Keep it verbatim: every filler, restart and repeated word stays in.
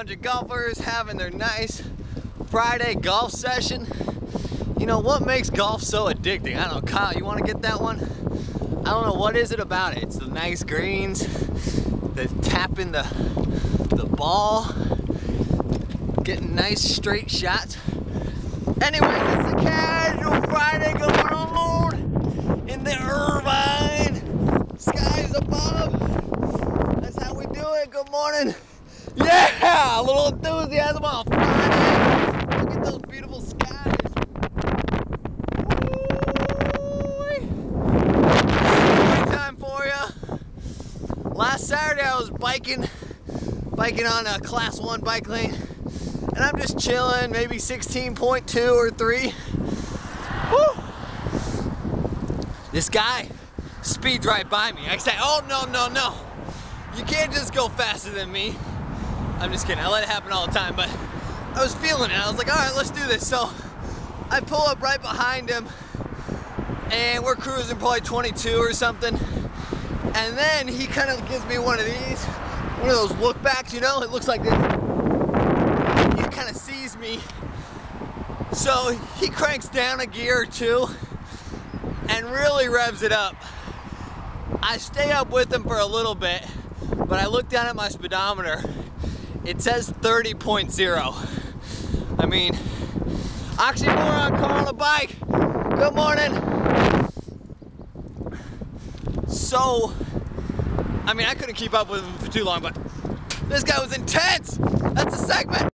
bunch of golfers having their nice Friday golf session. You know, what makes golf so addicting? I don't know, Kyle, you want to get that one? I don't know, what is it about it? It's the nice greens, the tapping the, the ball, getting nice straight shots. Anyways, it's a casual Friday going on in the Irvine. Skies above. That's how we do it. Good morning. Yeah, a little enthusiasm on Friday. Look at those beautiful skies. Great time for you. Last Saturday I was biking, biking on a class one bike lane. And I'm just chilling, maybe sixteen point two or three. Woo! This guy speeds right by me. I say, oh no, no, no. You can't just go faster than me. I'm just kidding, I let it happen all the time, but I was feeling it. I was like, all right, let's do this. So I pull up right behind him and we're cruising probably twenty-two or something. And then he kind of gives me one of these, one of those look backs, you know? It looks like this. Kind of sees me, so he cranks down a gear or two and really revs it up. I stay up with him for a little bit, but I look down at my speedometer. It says thirty point oh. I mean, oxymoron car on a bike. Good morning. So, I mean, I couldn't keep up with him for too long, but this guy was intense. That's the segment.